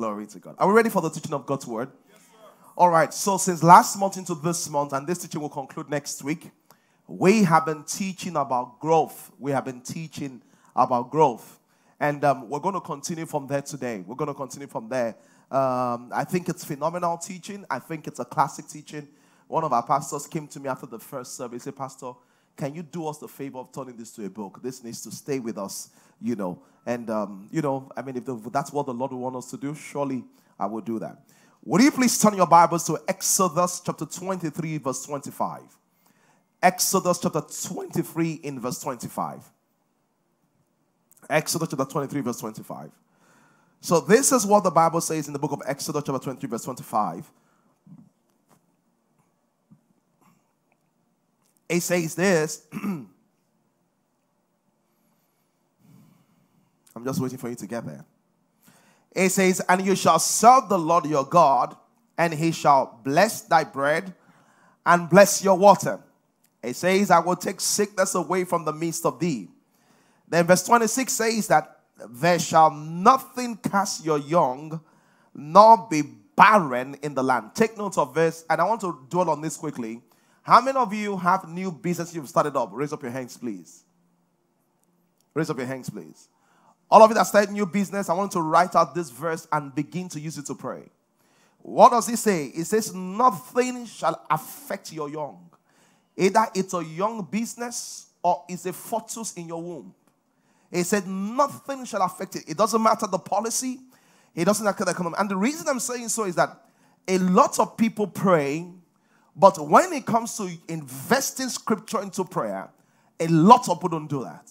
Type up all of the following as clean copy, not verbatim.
Glory to God. Are we ready for the teaching of God's word? Yes, sir. All right. So since last month into this month, and this teaching will conclude next week, we have been teaching about growth. We have been teaching about growth. And we're going to continue from there today. We're going to continue from there. I think it's phenomenal teaching. I think it's a classic teaching. One of our pastors came to me after the first service. He said, Pastor, can you do us the favor of turning this to a book? This needs to stay with us, you know. And, you know, I mean, if that's what the Lord would want us to do, surely I will do that. Would you please turn your Bibles to Exodus chapter 23, verse 25. Exodus chapter 23 in verse 25. Exodus chapter 23, verse 25. So this is what the Bible says in the book of Exodus chapter 23, verse 25. It says this. I'm just waiting for you to get there. It says, and you shall serve the Lord your God, and he shall bless thy bread and bless your water. It says, I will take sickness away from the midst of thee. Then verse 26 says that there shall nothing cast your young, nor be barren in the land. Take note of this, and I want to dwell on this quickly. How many of you have new business you've started up? Raise up your hands, please. Raise up your hands, please. All of you that started new business, I want to write out this verse and begin to use it to pray. What does it say? It says, nothing shall affect your young. Either it's a young business or it's a fetus in your womb. It said, nothing shall affect it. It doesn't matter the policy. It doesn't matter the economy. And the reason I'm saying so is that a lot of people pray, but when it comes to investing scripture into prayer, a lot of people don't do that.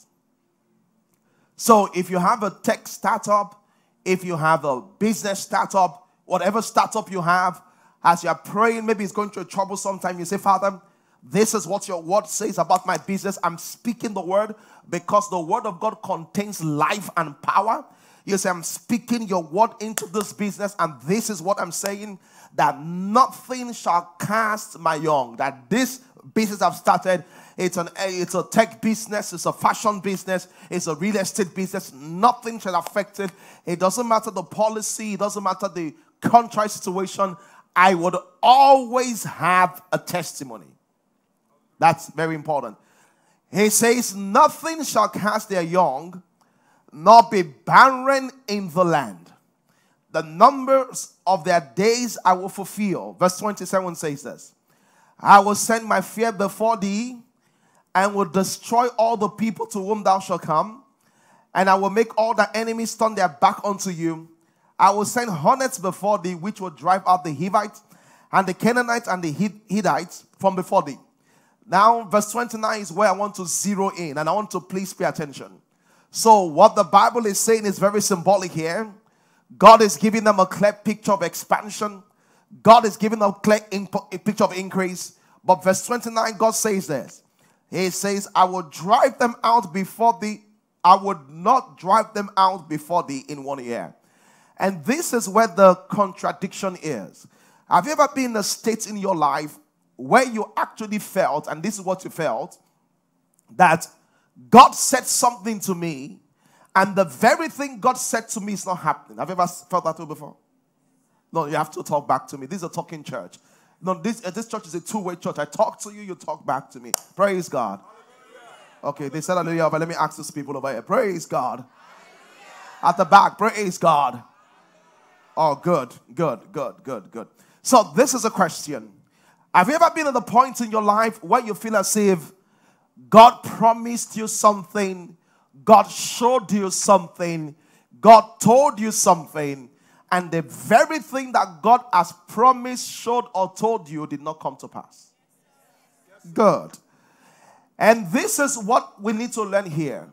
So if you have a tech startup, if you have a business startup, whatever startup you have, as you're praying, maybe it's going through trouble sometime, you say, Father, this is what your word says about my business. I'm speaking the word because the word of God contains life and power. You say, I'm speaking your word into this business, and this is what I'm saying, that nothing shall cast my young. That this business I've started, it's a tech business, it's a fashion business, it's a real estate business. Nothing shall affect it. It doesn't matter the policy, it doesn't matter the contrary situation. I would always have a testimony. That's very important. He says, nothing shall cast their young, nor be barren in the land. The numbers of their days I will fulfill. Verse 27 says this. I will send my fear before thee, and will destroy all the people to whom thou shalt come. And I will make all thy enemies turn their back unto you. I will send hornets before thee, which will drive out the Hivites, and the Canaanites, and the Hittites from before thee. Now, verse 29 is where I want to zero in, and I want to please pay attention. So, what the Bible is saying is very symbolic here. God is giving them a clear picture of expansion. God is giving them a clear picture of increase. But verse 29, God says this. He says, I will drive them out before thee. I would not drive them out before thee in one year. And this is where the contradiction is. Have you ever been in a state in your life where you actually felt, and this is what you felt, that God said something to me, and the very thing God said to me is not happening? Have you ever felt that way before? No, you have to talk back to me. This is a talking church. No, this church is a two-way church. I talk to you, you talk back to me. Praise God. Okay, they said hallelujah, but let me ask those people over here. Praise God. At the back, praise God. Oh, good, good, good, good, good. So this is a question. Have you ever been at the point in your life where you feel as if God promised you something, God showed you something, God told you something, and the very thing that God has promised, showed, or told you did not come to pass? Good. And this is what we need to learn here.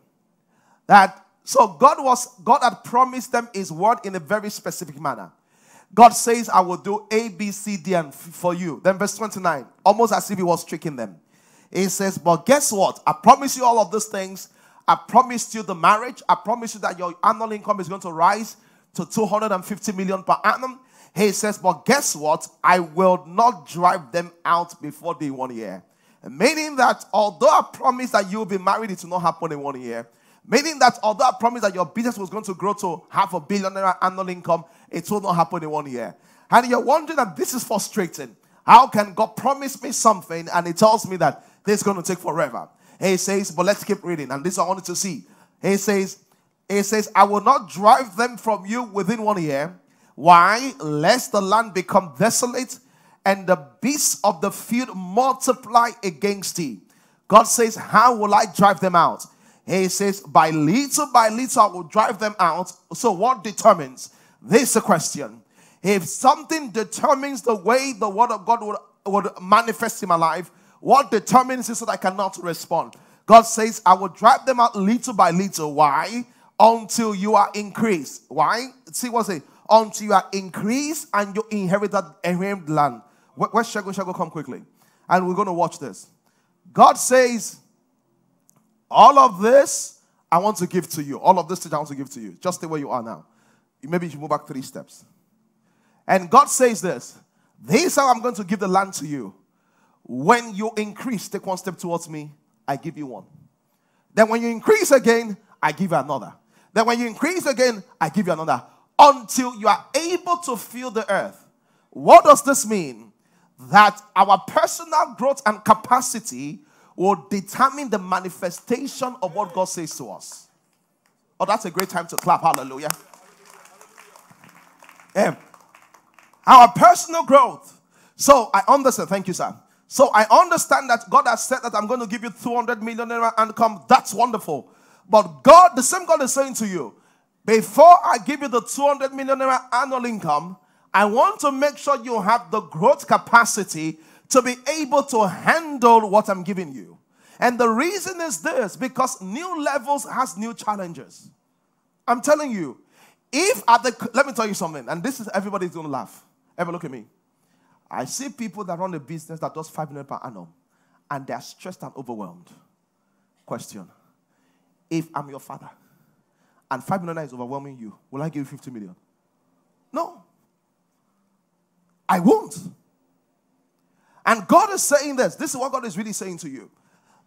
That so God had promised them his word in a very specific manner. God says, I will do A, B, C, D, and for you. Then verse 29, almost as if he was tricking them. He says, but guess what? I promise you all of those things. I promised you the marriage. I promised you that your annual income is going to rise to 250 million per annum. He says, but guess what? I will not drive them out before the 1 year. Meaning that although I promised that you'll be married, it will not happen in 1 year. Meaning that although I promised that your business was going to grow to half a billion annual income, It will not happen in 1 year. And you're wondering that this is frustrating. How can God promise me something and he tells me that this is going to take forever? He says, but let's keep reading. And this I wanted to see. He says, I will not drive them from you within 1 year. Why? Lest the land become desolate and the beasts of the field multiply against thee. God says, how will I drive them out? He says, by little I will drive them out. So what determines? This is the question. If something determines the way the word of God would manifest in my life, what determines is that I cannot respond. God says, I will drive them out little by little. Why? Until you are increased. Why? See what's it? Until you are increased and you inherit that inherited land. Where shall go come quickly? And we're going to watch this. God says, all of this I want to give to you. All of this I want to give to you. Just the way you are now. Maybe you should move back 3 steps. And God says this. This is how I'm going to give the land to you. When you increase, take 1 step towards me, I give you 1. Then when you increase again, I give you another. Then when you increase again, I give you another. Until you are able to fill the earth. What does this mean? That our personal growth and capacity will determine the manifestation of what God says to us. Oh, that's a great time to clap. Hallelujah. Our personal growth. So I understand. Thank you, sir. So I understand that God has said that I'm going to give you 200 million naira and come. That's wonderful. But God, the same God is saying to you, before I give you the 200 million naira annual income, I want to make sure you have the growth capacity to be able to handle what I'm giving you. And the reason is this, because new levels has new challenges. I'm telling you, let me tell you something, and this is, everybody's going to laugh. Ever look at me. I see people that run a business that does 5 million per annum, and they're stressed and overwhelmed. Question, if I'm your father, and 5 million is overwhelming you, will I give you 50 million? No. I won't. And God is saying this. This is what God is really saying to you.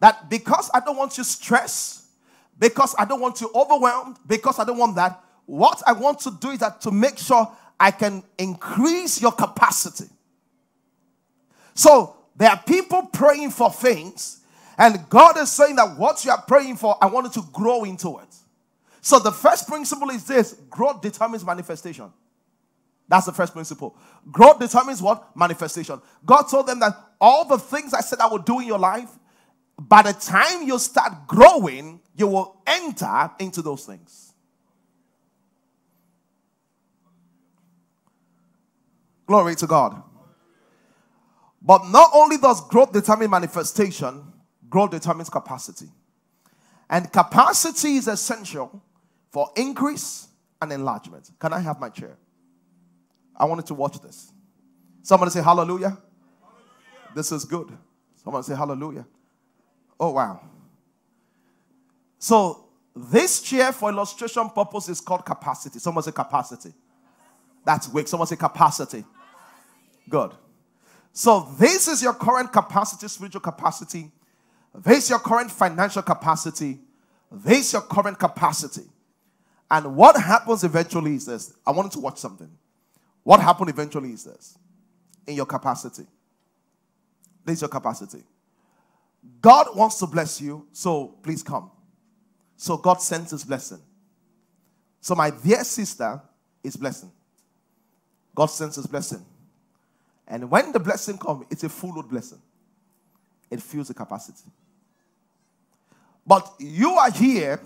That because I don't want you stressed, because I don't want you overwhelmed, because I don't want that, what I want to do is that to make sure I can increase your capacity. So there are people praying for things, and God is saying that what you are praying for, I want you to grow into it. So the first principle is this: growth determines manifestation. That's the first principle. Growth determines what? Manifestation. God told them that all the things I said I would do in your life, by the time you start growing, you will enter into those things. Glory to God. But not only does growth determine manifestation, growth determines capacity. And capacity is essential for increase and enlargement. Can I have my chair? I wanted to watch this. Somebody say hallelujah. Hallelujah. This is good. Somebody say hallelujah. Oh, wow. So this chair for illustration purpose is called capacity. Someone say capacity. That's weak. Someone say capacity. Good. So this is your current capacity, spiritual capacity. This is your current financial capacity. This is your current capacity. And what happens eventually is this. I wanted to watch something. What happened eventually is this. In your capacity. This is your capacity. God wants to bless you, so please come. So God sends his blessing. So my dear sister is blessing. God sends his blessing. And when the blessing comes, it's a full-load blessing. It fills the capacity. But you are here,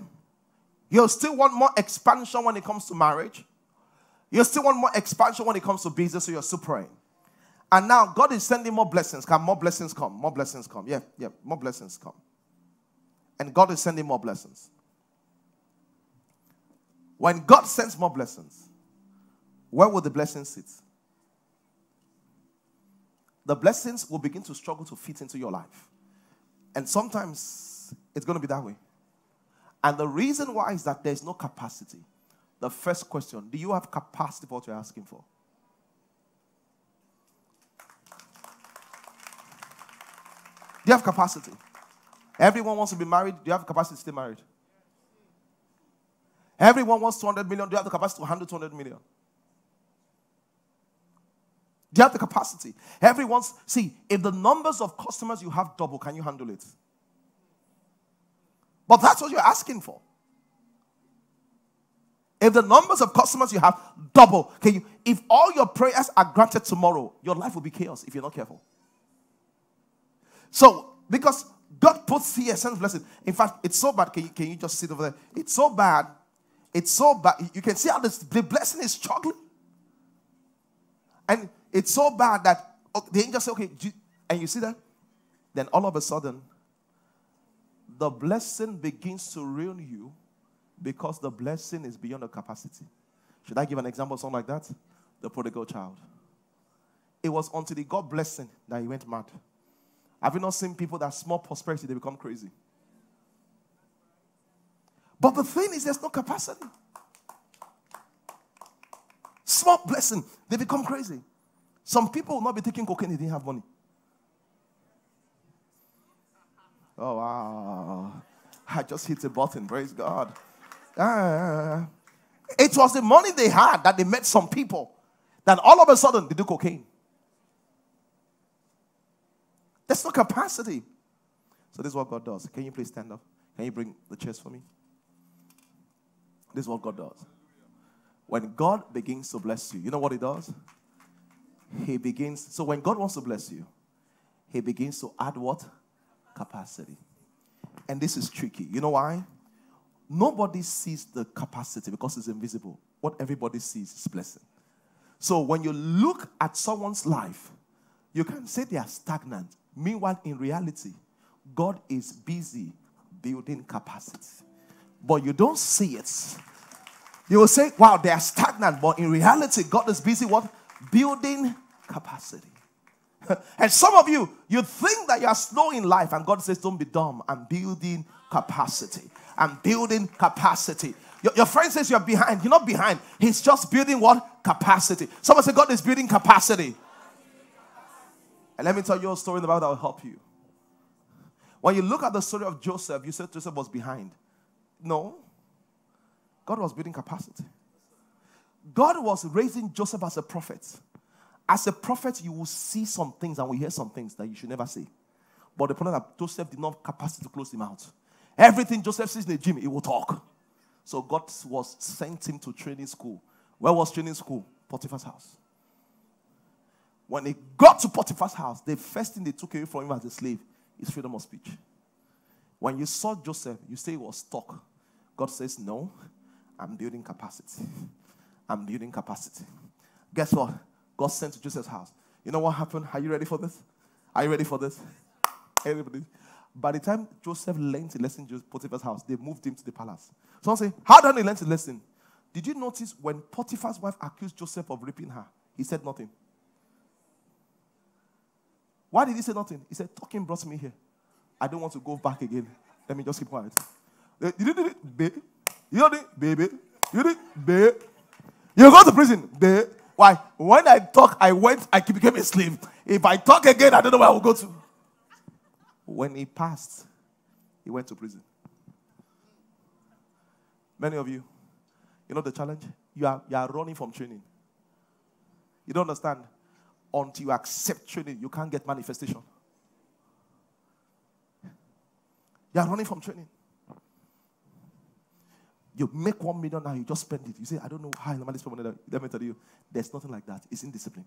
you still want more expansion when it comes to marriage. You still want more expansion when it comes to business, so you're still praying. And now God is sending more blessings. Come, more blessings come, more blessings come. Yeah, more blessings come. And God is sending more blessings. When God sends more blessings, where will the blessings sit? The blessings will begin to struggle to fit into your life. And sometimes it's going to be that way. And the reason why is that there's no capacity. The first question, do you have capacity for what you're asking for? Do you have capacity? Everyone wants to be married. Do you have capacity to stay married? Everyone wants 200 million. Do you have the capacity to handle 200 million? Do you have the capacity? Everyone's, see, if the numbers of customers you have double, can you handle it? But that's what you're asking for. If the numbers of customers you have double, can you? If all your prayers are granted tomorrow, your life will be chaos if you're not careful. So, because God puts here a sense of blessing. In fact, it's so bad. Can you just sit over there? It's so bad. It's so bad. You can see how the blessing is struggling. And it's so bad that the angel said, okay, and you see that? Then all of a sudden, the blessing begins to ruin you because the blessing is beyond the capacity. Should I give an example of something like that? The prodigal child. It was until he got blessing that he went mad. Have you not seen people that small prosperity, they become crazy? But the thing is, there's no capacity. Small blessing, they become crazy. Some people will not be taking cocaine, they didn't have money. Oh, wow. I just hit a button, praise God. It was the money they had that they met some people. Then all of a sudden, they do cocaine. There's no capacity. So this is what God does. Can you please stand up? Can you bring the chairs for me? This is what God does. When God begins to bless you, you know what he does? He begins, so when God wants to bless you, he begins to add what? Capacity. And this is tricky. You know why? Nobody sees the capacity because it's invisible. What everybody sees is blessing. So when you look at someone's life, you can say they are stagnant. Meanwhile, in reality, God is busy building capacity. But you don't see it. You will say, wow, they are stagnant. But in reality, God is busy what? Building capacity. And some of you, you think that you are slow in life. And God says, don't be dumb. I'm building capacity. I'm building capacity. Your friend says you're behind. You're not behind. He's just building what? Capacity. Someone say, God is building capacity. And let me tell you a story in the Bible that will help you. When you look at the story of Joseph, you said Joseph was behind. No. God was building capacity. God was raising Joseph as a prophet. As a prophet, you will see some things and will hear some things that you should never say. But the problem is that Joseph did not have capacity to close him out. Everything Joseph sees in the gym, he will talk. So God was sent him to training school. Where was training school? Potiphar's house. When he got to Potiphar's house, the first thing they took away from him as a slave is freedom of speech. When you saw Joseph, you say he was stuck. God says, no, I'm building capacity. I'm building capacity. Guess what? God sent to Joseph's house. You know what happened? Are you ready for this? Are you ready for this? Everybody. By the time Joseph learned the lesson in Potiphar's house, they moved him to the palace. Someone say, how did he learn the lesson? Did you notice when Potiphar's wife accused Joseph of raping her, he said nothing? Why did he say nothing? He said, talking brought me here. I don't want to go back again. Let me just keep quiet. You did it, babe. You did it, baby. You did it, babe. You go to prison, babe. Why? When I talk, I became a slave. If I talk again, I don't know where I will go to. When he passed, he went to prison. Many of you know the challenge? You are running from training. You don't understand. Until you accept training, you can't get manifestation. You are running from training. You make 1 million now, you just spend it. You say, I don't know how I normally spend money. Let me tell you, there's nothing like that. It's indiscipline.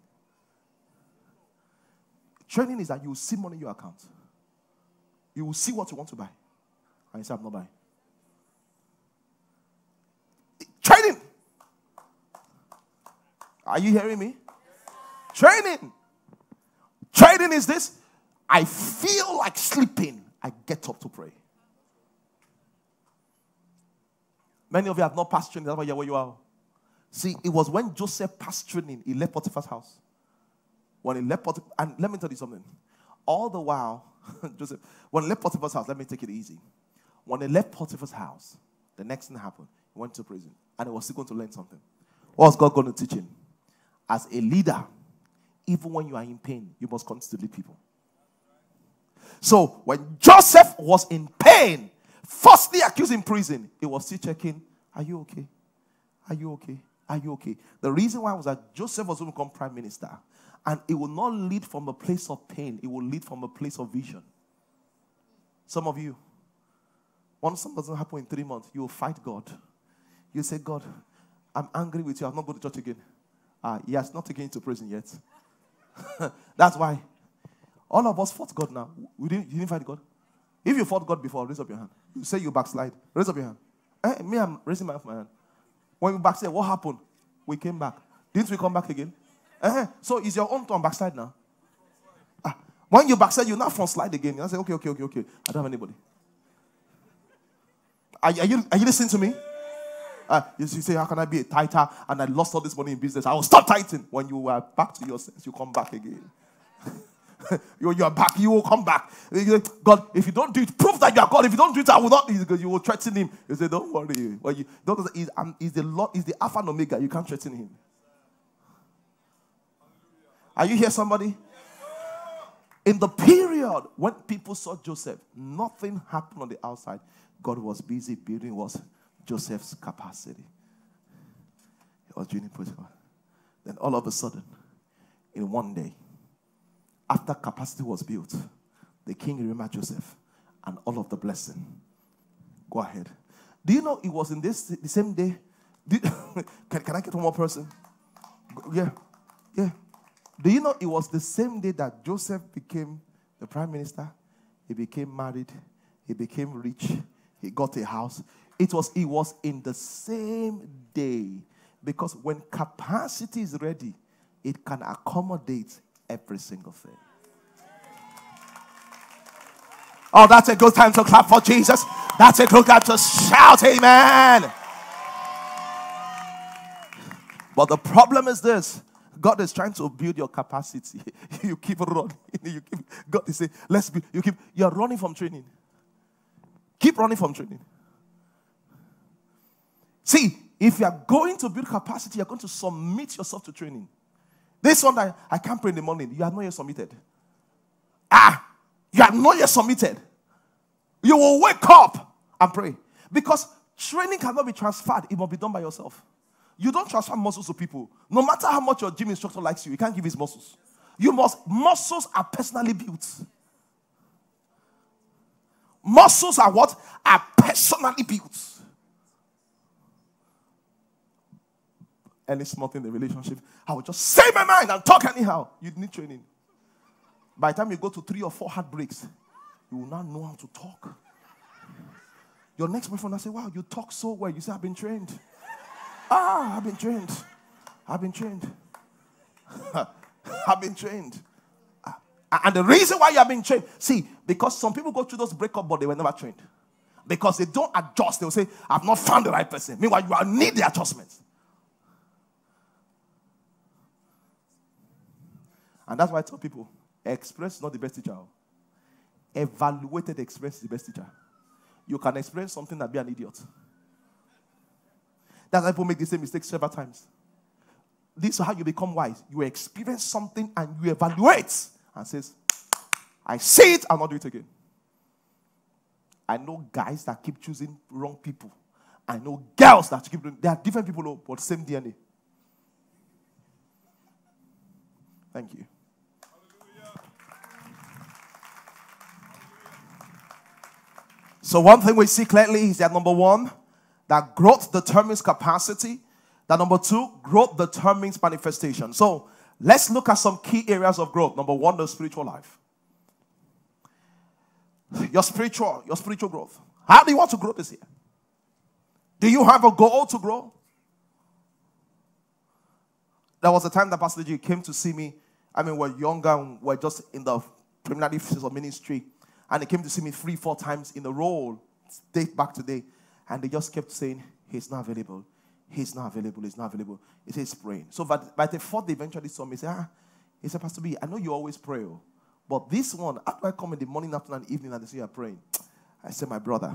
Training is that you will see money in your account. You will see what you want to buy. And you say, I'm not buying. Training! Are you hearing me? Training! Training is this. I feel like sleeping. I get up to pray. Many of you have not passed training. That's why you're where you are. See, it was when Joseph passed training, he left Potiphar's house. When he left Potiphar's house, and let me tell you something. All the while, Joseph, when he left Potiphar's house, let me take it easy. When he left Potiphar's house, the next thing happened. He went to prison. And he was still going to learn something. What was God going to teach him? As a leader, even when you are in pain, you must continue to lead people. So, when Joseph was in pain, firstly accused in prison, he was still checking, are you okay? Are you okay? Are you okay? The reason why was that Joseph was going to become prime minister. And it will not lead from a place of pain. It will lead from a place of vision. Some of you, once something doesn't happen in 3 months, you will fight God. You say, God, I'm angry with you. I'm not going to church again. He has not taken you to prison yet. That's why all of us fought God now. You didn't fight God. If you fought God before, raise up your hand. You say you backslide. Raise up your hand. Me, I'm raising my hand. When you backslide, what happened? We came back. Didn't we come back again? So it's your own turn backslide now. When you backslide, you're not front slide again. You say, okay. I don't have anybody. Are you listening to me? You say, how can I be a tither and I lost all this money in business? I will stop tithing. When you are back to your sense, you come back again. You are back. You will come back. God, if you don't do it, prove that you are God. If you don't do it, I will not. You will threaten him. You say, don't worry. Well, he's the Lord. He's the Alpha and Omega. You can't threaten him. Are you here, somebody? In the period when people saw Joseph, nothing happened on the outside. God was busy building what? Joseph's capacity. He was doing praise God. Then all of a sudden, in one day, after capacity was built, the king remembered Joseph and all of the blessing. Go ahead. Do you know it was in this the same day? Can I get one more person? Yeah. Do you know it was the same day that Joseph became the prime minister? He became married. He became rich. He got a house. It was in the same day. Because when capacity is ready, it can accommodate every single thing. Oh, that's a good time to clap for Jesus. That's a good time to shout, amen. But the problem is this. God is trying to build your capacity. You keep running. God is saying, let's be. You're running from training. Keep running from training. See, if you are going to build capacity, you're going to submit yourself to training. This one, I can't pray in the morning. You are not yet submitted. You are not yet submitted. You will wake up and pray. Because training cannot be transferred. It must be done by yourself. You don't transfer muscles to people. No matter how much your gym instructor likes you, he can't give his muscles. Muscles are personally built. Muscles are what? Are personally built. Any small thing in the relationship, I will just say my mind and talk anyhow. You need training. By the time you go to 3 or 4 heartbreaks, you will not know how to talk. Your next boyfriend will say, wow, you talk so well. You say, I've been trained. I've been trained. And the reason why you have been trained, see, because some people go through those breakups, but they were never trained. Because they don't adjust. They will say, I've not found the right person. Meanwhile, you need the adjustment. And that's why I tell people, experience is not the best teacher. Evaluated experience is the best teacher. You can experience something and be an idiot. That's why people make the same mistakes several times. This is how you become wise. You experience something and you evaluate and says, I see it, I'll not do it again. I know guys that keep choosing wrong people. I know girls that keep doing, they are different people, but same DNA. Thank you. Hallelujah. So one thing we see clearly is that number one, that growth determines capacity. That number two, growth determines manifestation. So let's look at some key areas of growth. Number one, the spiritual life. Your spiritual growth. How do you want to grow this year? Do you have a goal to grow? There was a time that Pastor G came to see me. I mean, we're younger and we're just in the preliminary phase of ministry. And he came to see me 3, 4 times in a row, date back to day. And they just kept saying, he's not available. He's not available. He's not available. He says, praying. So by the fourth, they eventually saw me. He said, Pastor B, I know you always pray. But this one, after I come in the morning, afternoon, and evening, and they say, you're praying. I said, my brother,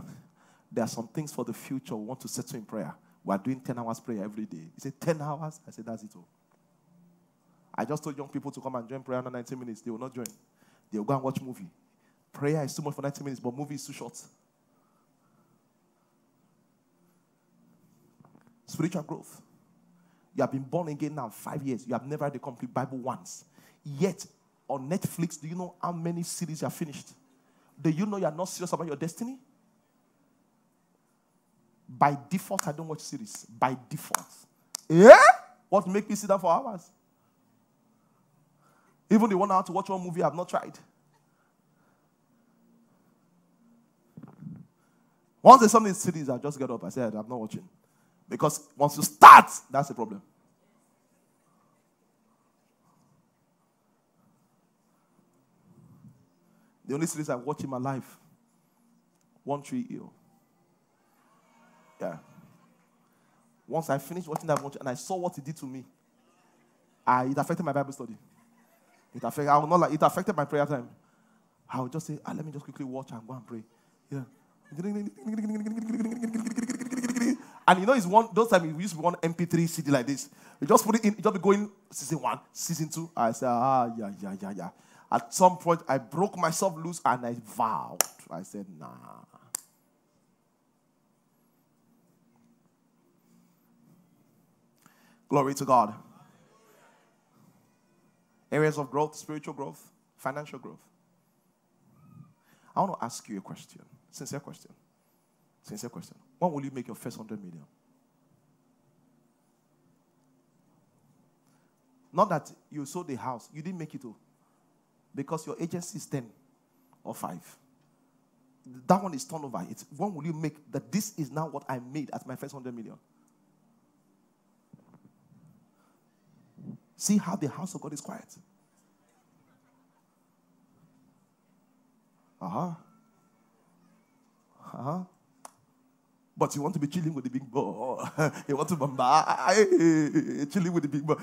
there are some things for the future we want to settle in prayer. We're doing 10 hours prayer every day. He said, 10 hours? I said, that's it all. I just told young people to come and join prayer under 90 minutes. They will not join. They will go and watch movie. Prayer is too much for 90 minutes, but movie is too short. Spiritual growth. You have been born again now 5 years. You have never read the complete Bible once. Yet, on Netflix, do you know how many series are finished? Do you know you are not serious about your destiny? By default, I don't watch series. By default. Yeah? What makes me sit down for hours? Even the one I have to watch one movie I have not tried. Once there's something series, I just get up. I said, I'm not watching. Because once you start, that's the problem. The only series I watch in my life, One Tree Hill. Yeah. Once I finished watching that one, and I saw what it did to me, it affected my Bible study. It affected my prayer time. I would just say, let me just quickly watch and go and pray. Yeah. And you know, it's one, those times it used to be one MP3 CD like this. You just put it in, you just be going season 1, season 2. I said, yeah. At some point, I broke myself loose and I vowed. I said, nah. Glory to God. Areas of growth, spiritual growth, financial growth. I want to ask you a question. Sincere question. Sincere question. When will you make your first 100 million? Not that you sold the house. You didn't make it all. Because your agency is 10 or 5. That one is turnover. It's when will you make that this is now what I made at my first 100 million? See how the house of God is quiet. But you want to be chilling with the big boy. You want to be chilling with the big boy.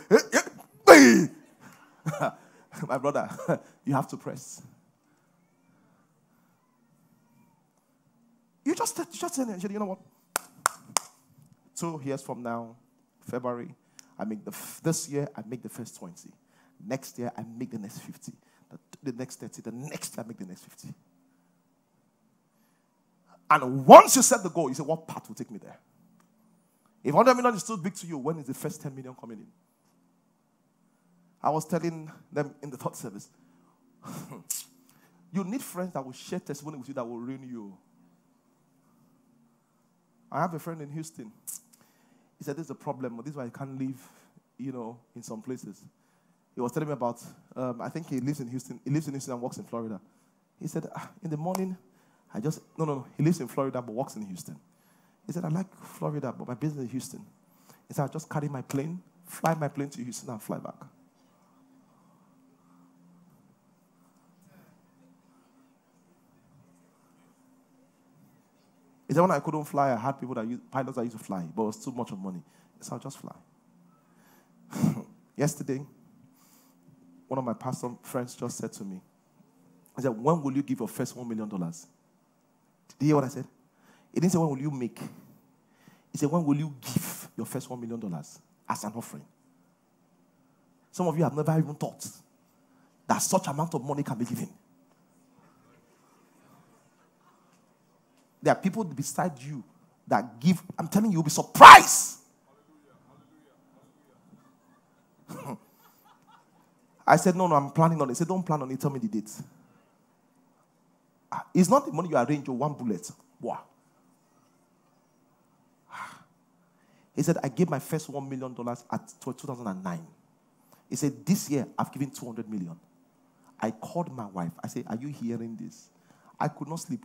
My brother, you have to press. You just say, you know what? 2 years from now, February, I make this year, I make the first 20. Next year, I make the next 50. The next 30. The next, I make the next 50. And once you set the goal, you say, what path will take me there? If 100 million is too big to you, when is the first 10 million coming in? I was telling them in the third service, you need friends that will share testimony with you that will ruin you. I have a friend in Houston. He said, this is a problem. This is why I can't live, you know, in some places. He was telling me about, I think he lives in Houston. He lives in Houston and works in Florida. He said, in the morning, I just, no. He lives in Florida but works in Houston. He said, I like Florida, but my business is Houston. He said, I just carry my plane, fly my plane to Houston and fly back. He said, when I couldn't fly, I had people pilots that used to fly, but it was too much of money. So I'll just fly. Yesterday, one of my pastor friends just said to me, he said, when will you give your first $1 million? Did you hear what I said? He didn't say, when will you make? He said, when will you give your first $1 million as an offering? Some of you have never even thought that such amount of money can be given. There are people beside you that give. I'm telling you, you'll be surprised. Hallelujah. I said, no, I'm planning on it. He said, don't plan on it. Tell me the date. It's not the money you arrange or one bullet. Wow. He said, I gave my first $1 million at 2009. He said, this year, I've given $200 million. I called my wife. I said, are you hearing this? I could not sleep.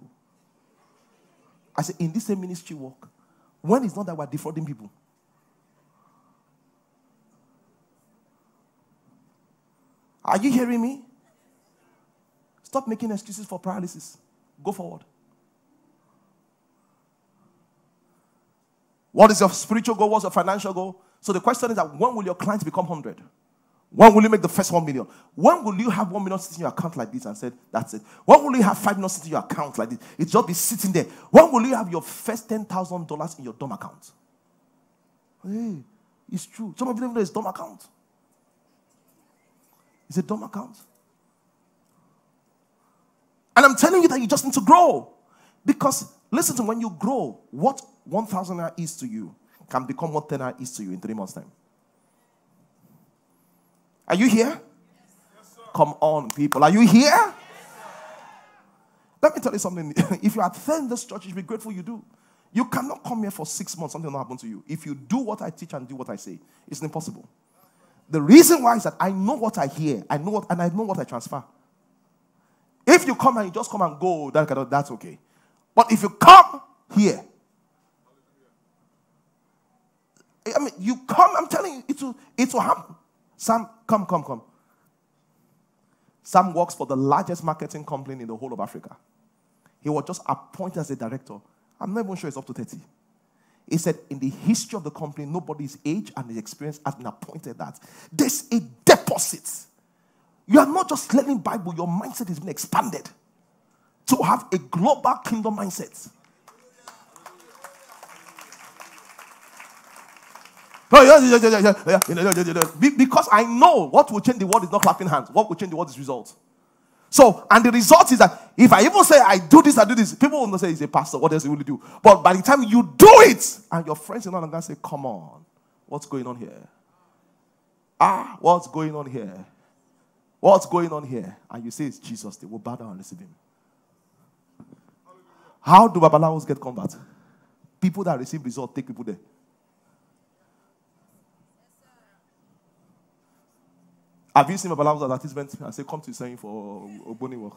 I said, in this same ministry work, when it's not that we're defrauding people. Are you hearing me? Stop making excuses for paralysis. Go forward. What is your spiritual goal? What's your financial goal? So the question is that when will your clients become 100? When will you make the first 1 million? When will you have 1 million sitting in your account like this and said, that's it? When will you have 5 million sitting in your account like this? It just be sitting there. When will you have your first $10,000 in your dumb account? Hey, it's true. Some of you don't know it's dumb account. It's a dumb account. And I'm telling you that you just need to grow. Because, listen to me, when you grow, what 1,000 naira is to you can become what 10 naira is to you in 3 months' time. Are you here? Yes. Come on, people. Are you here? Yes, let me tell you something. If you attend this church, you should be grateful you do. You cannot come here for 6 months, something will not happen to you. If you do what I teach and do what I say, it's impossible. The reason why is that I know what I hear, I know what I transfer. If you come and you just come and go, that's okay. But if you come here, I mean, you come, I'm telling you, it will happen. Sam, come. Sam works for the largest marketing company in the whole of Africa. He was just appointed as a director. I'm not even sure it's up to 30. He said, in the history of the company, nobody's age and his experience has been appointed that. There's a deposit. You are not just learning Bible. Your mindset has been expanded to have a global kingdom mindset. Because I know what will change the world is not clapping hands. What will change the world is results. So, and the result is that if I even say I do this, people will not say he's a pastor. What else will he do? But by the time you do it, and your friends are not going to say, come on, what's going on here? What's going on here? What's going on here? And you say it's Jesus. They will bow down and receive him. How do Babalawos get combat? People that receive result take people there. Have you seen Babalawos advertisement and say, come to Iseyin for Ogboni work?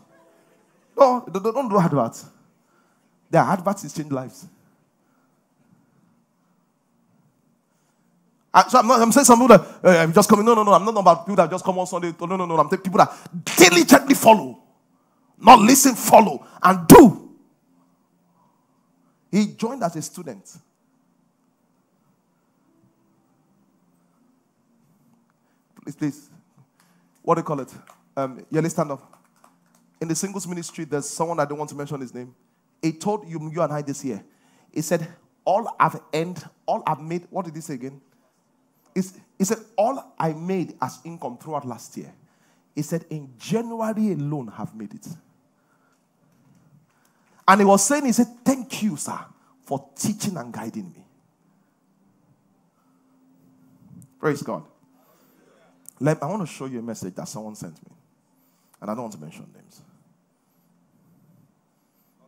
No, don't do adverts. Their adverts change lives. I'm saying some people that I'm just coming. No, I'm not about people that just come on Sunday. No, I'm saying people that diligently follow, not listen, follow, and do. He joined as a student. Please. What do you call it? Let's stand up. In the singles ministry, there's someone I don't want to mention his name. He told you and I this year. He said, all I've made, what did he say again? He said, all I made as income throughout last year. He said, in January alone, I've made it. And he said, thank you, sir, for teaching and guiding me. Praise God. I want to show you a message that someone sent me. And I don't want to mention names. Who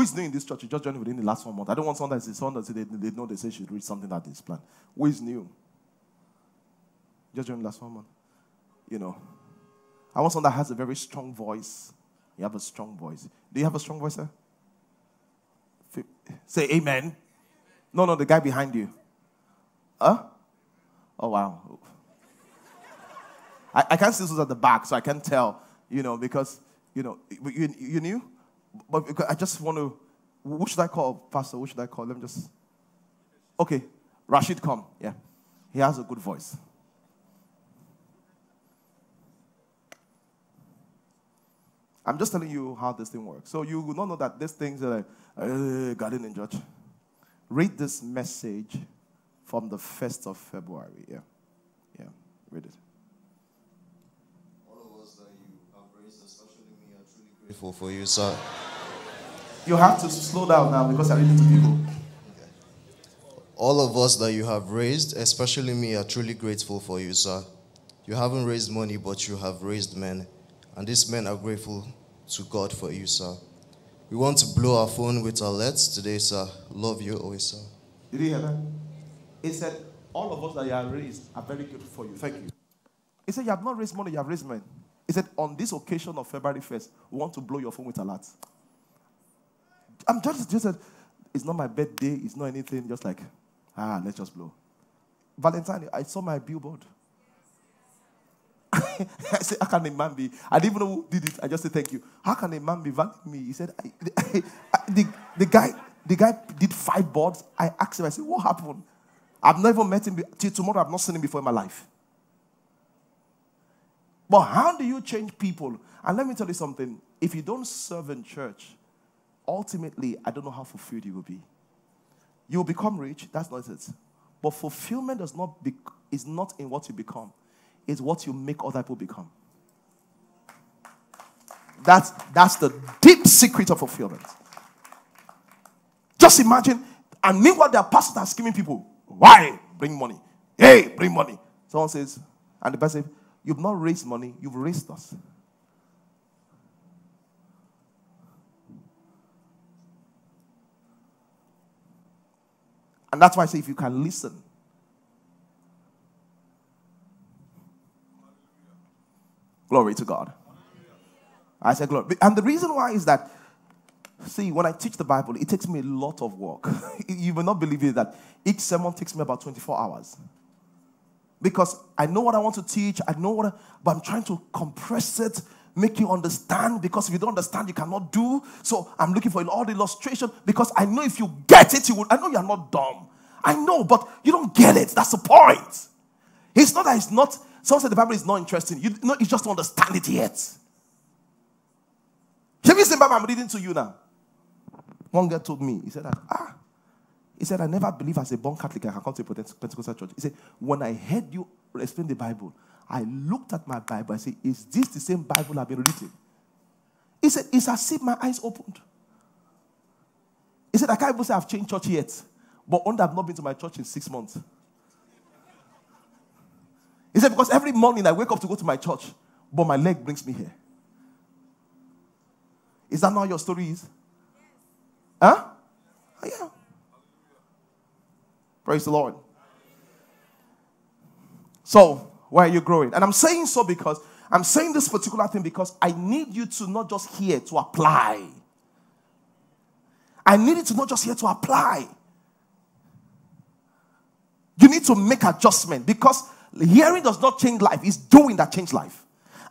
is new in this church? You just joined within the last 1 month. I don't want someone that they know they say should read something that is planned. Who is new? Just joined the last 1 month. You know. I want someone that has a very strong voice. You have a strong voice. Do you have a strong voice, sir? Say amen. No, the guy behind you. Huh? Oh, wow. I can't see those at the back, so I can't tell, because, you knew? But I just want to, who should I call, Pastor? Who should I call? Let me just, okay, Rashid, come. Yeah. He has a good voice. I'm just telling you how this thing works. So you will not know that these things are like, garden in church. Read this message from the 1st of February. Yeah, read it. All of us that you have raised, especially me, are truly grateful for you, sir. You have to slow down now because I'm reading to people. Okay. All of us that you have raised, especially me, are truly grateful for you, sir. You haven't raised money, but you have raised men. And these men are grateful to God for you, sir. We want to blow our phone with our letters today, sir. Love you always, sir. Did you hear that? He said, all of us that you have raised are very grateful for you. Thank you. He said, you have not raised money, you have raised men. He said, on this occasion of February 1st, we want to blow your phone with our letters. I'm just said, it's not my birthday, it's not anything, just like, let's just blow. Valentine, I saw my billboard. I said, how can a man be? I didn't even know who did it. I just said, thank you. How can a man be valuing me? He said, the guy did 5 boards. I asked him, I said, what happened? I've never met him. Till tomorrow, I've not seen him before in my life. But how do you change people? And let me tell you something. If you don't serve in church, ultimately, I don't know how fulfilled you will be. You will become rich. That's not it. But fulfillment is not in what you become. Is what you make other people become. That's the deep secret of fulfillment. Just imagine, And meanwhile, their pastors are scheming people. Why? Bring money. Hey, bring money. Someone says, and the person says, you've not raised money, you've raised us. And that's why I say, if you can listen. Glory to God. I say glory. And the reason why is that, see, when I teach the Bible, it takes me a lot of work. You will not believe it that each sermon takes me about 24 hours. Because I know what I want to teach, but I'm trying to compress it, make you understand, because if you don't understand, you cannot do. So I'm looking for all the illustration, because I know if you get it, you will. I know you're not dumb. I know, but you don't get it. That's the point. It's not that it's not, some say the Bible is not interesting. You know, you just don't understand it yet. Have you seen the Bible I'm reading to you now? One guy told me, he said, he said, I never believe as a born Catholic I can come to a Pentecostal church. He said, when I heard you explain the Bible, I looked at my Bible. I said, is this the same Bible I've been reading? He said, it's as if my eyes opened. He said, I can't even say I've changed church yet, but only I've not been to my church in 6 months. He said, because every morning I wake up to go to my church, but my leg brings me here. Is that not how your story is? Huh? Oh, yeah. Praise the Lord. So, where are you growing? And I'm saying so because, I'm saying this particular thing because I need you to not just hear, to apply. I need you to not just hear, to apply. You need to make adjustment because hearing does not change life. It's doing that changes life.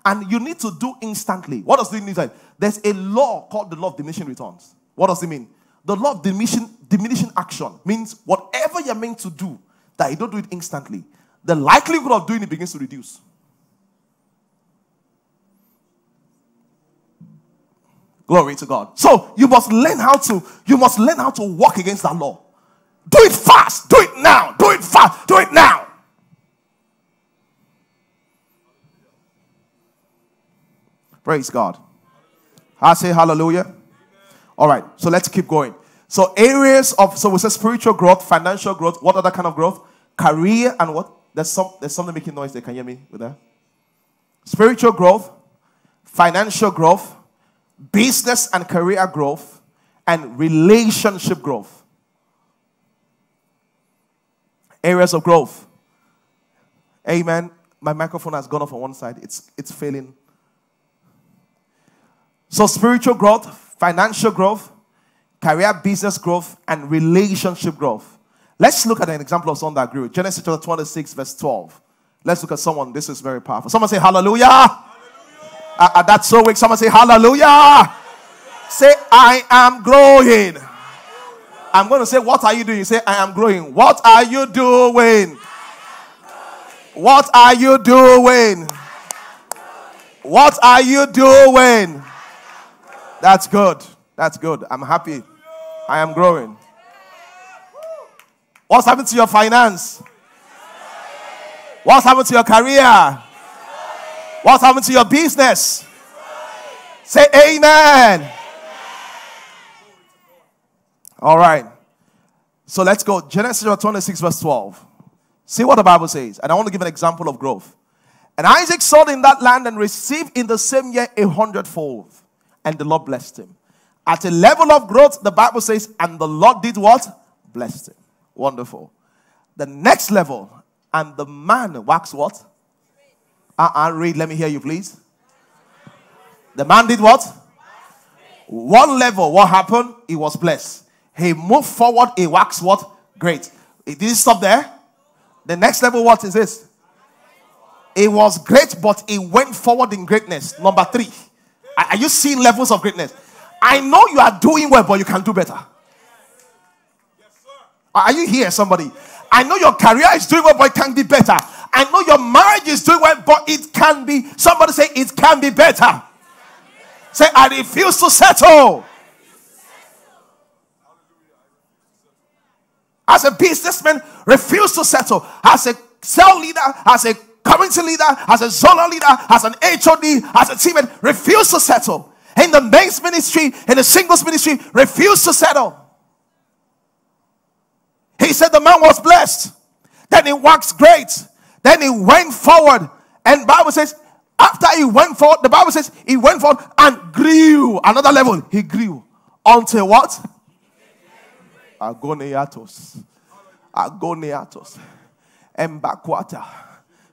And you need to do instantly. What does it mean? There's a law called the law of diminishing returns. What does it mean? The law of diminishing action means whatever you're meant to do, that you don't do it instantly, the likelihood of doing it begins to reduce. Glory to God. So you must learn how to walk against that law. Do it fast. Do it now. Do it fast. Do it now. Praise God. I say hallelujah. Amen. All right, so let's keep going. So we say spiritual growth, financial growth. What other kind of growth? Career and what? There's something making noise there. Can you hear me with that? Spiritual growth, financial growth, business and career growth, and relationship growth. Areas of growth. Amen. My microphone has gone off on one side. It's failing. So spiritual growth, financial growth, career, business growth, and relationship growth. Let's look at an example of someone that grew. Genesis chapter 26, verse 12. Let's look at someone. This is very powerful. Someone say hallelujah. Hallelujah. That's so weak. Someone say hallelujah. Hallelujah. Say, I am growing. I'm going to say, what are you doing? You say, I am growing. What are you doing? What are you doing? What are you doing? That's good. That's good. I'm happy. I am growing. What's happened to your finance? What's happened to your career? What's happened to your business? Say amen. All right. So let's go. Genesis 26 verse 12. See what the Bible says. And I want to give an example of growth. And Isaac sowed in that land and received in the same year 100-fold. And the Lord blessed him. At a level of growth, the Bible says, and the Lord did what? Blessed him. Wonderful. The next level, and the man waxed what? Read. Let me hear you, please. The man did what? One level. What happened? He was blessed. He moved forward. He waxed what? Great. It didn't stop there. The next level, what is this? It was great, but it went forward in greatness. Number three. Are you seeing levels of greatness? I know you are doing well, but you can do better. Are you here, somebody? I know your career is doing well, but it can be better. I know your marriage is doing well, but it can be. Somebody say, it can be better. Say, I refuse to settle. As a businessman, refuse to settle. As a cell leader, as a community leader, as a zonal leader, as an HOD, as a teammate, refuse to settle. In the men's ministry, in the singles ministry, refuse to settle. He said the man was blessed. Then he waxed great. Then he went forward. And Bible says, after he went forward, the Bible says he went forward and grew. Another level, he grew. Until what? Agoniatos. Agoniatos. Embakwata.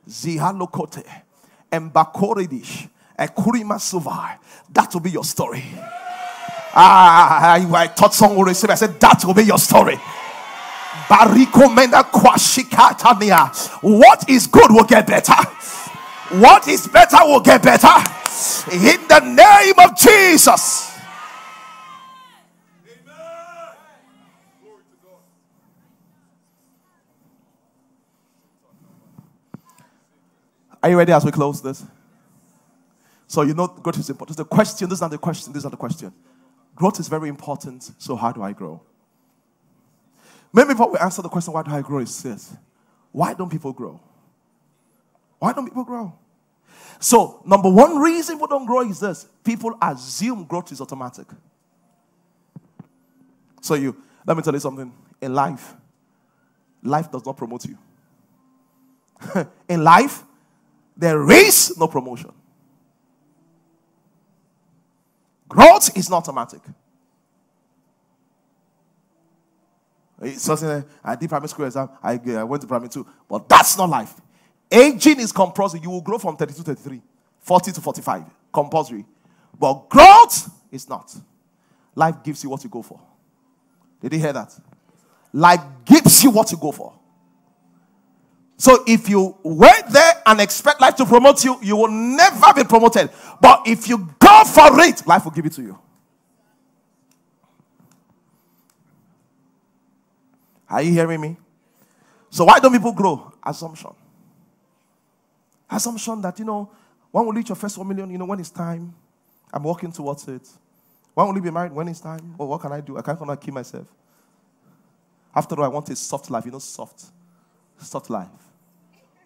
Zihalokote. Embakoridish. Ekurimasuva. That will be your story. Ah, I thought someone would receive. I said, that will be your story. What is good will get better. What is better will get better. In the name of Jesus. Amen. Are you ready as we close this? So you know growth is important. The question, this is not the question, this is not the question. Growth is very important, so how do I grow? Maybe before we answer the question, why do I grow, it says, why don't people grow? Why don't people grow? So, number one reason people don't grow is this. People assume growth is automatic. So let me tell you something. In life, life does not promote you. In life, there is no promotion. Growth is not automatic. It's something like, I did primary school exam, I went to primary 2. But that's not life. Aging is compulsory. You will grow from 32 to 33, 40 to 45, compulsory. But growth is not. Life gives you what you go for. Did you hear that? Life gives you what you go for. So if you wait there and expect life to promote you, you will never be promoted. But if you go for it, life will give it to you. Are you hearing me? So why don't people grow? Assumption. Assumption that, one will reach your first 1 million, when it's time. I'm working towards it. When will you be married? When it's time. Well, what can I do? I can't kill myself. After all, I want a soft life. Soft. Soft life.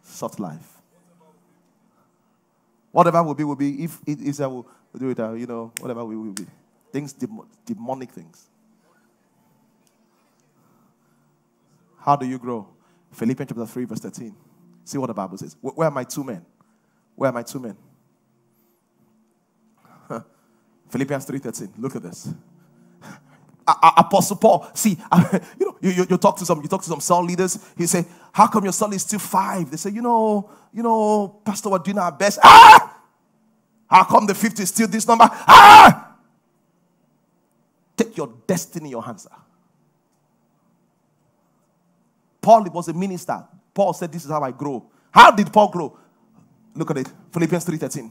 Soft life. Whatever will be, if Israel will do it, whatever will be. Things, demonic things. How do you grow? Philippians chapter 3, verse 13. See what the Bible says. Where are my two men? Where are my two men? Philippians 3:13. Look at this. Apostle Paul. See, you talk to some cell leaders. You say, "How come your cell is still 5?" They say, Pastor, we're doing our best. Ah! How come the 50 is still this number? Ah! Take your destiny in your hands. Paul was a minister. Paul said, this is how I grow. How did Paul grow? Look at it. Philippians 3:13.